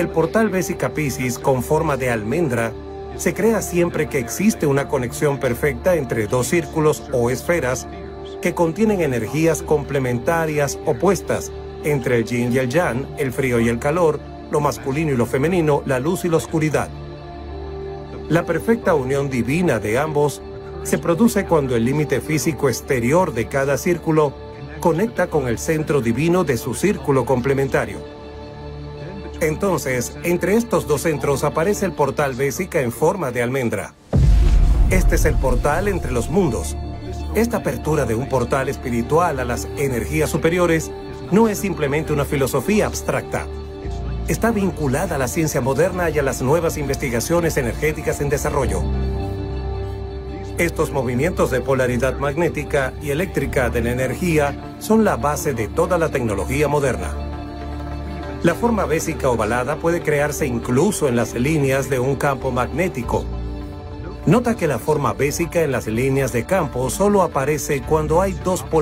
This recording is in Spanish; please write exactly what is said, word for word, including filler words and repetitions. El portal Vesica Piscis con forma de almendra se crea siempre que existe una conexión perfecta entre dos círculos o esferas que contienen energías complementarias opuestas entre el yin y el yang, el frío y el calor, lo masculino y lo femenino, la luz y la oscuridad. La perfecta unión divina de ambos se produce cuando el límite físico exterior de cada círculo conecta con el centro divino de su círculo complementario. Entonces, entre estos dos centros aparece el portal Vesica en forma de almendra. Este es el portal entre los mundos. Esta apertura de un portal espiritual a las energías superiores no es simplemente una filosofía abstracta. Está vinculada a la ciencia moderna y a las nuevas investigaciones energéticas en desarrollo. Estos movimientos de polaridad magnética y eléctrica de la energía son la base de toda la tecnología moderna. La forma vésica ovalada puede crearse incluso en las líneas de un campo magnético. Nota que la forma vésica en las líneas de campo solo aparece cuando hay dos polaridades.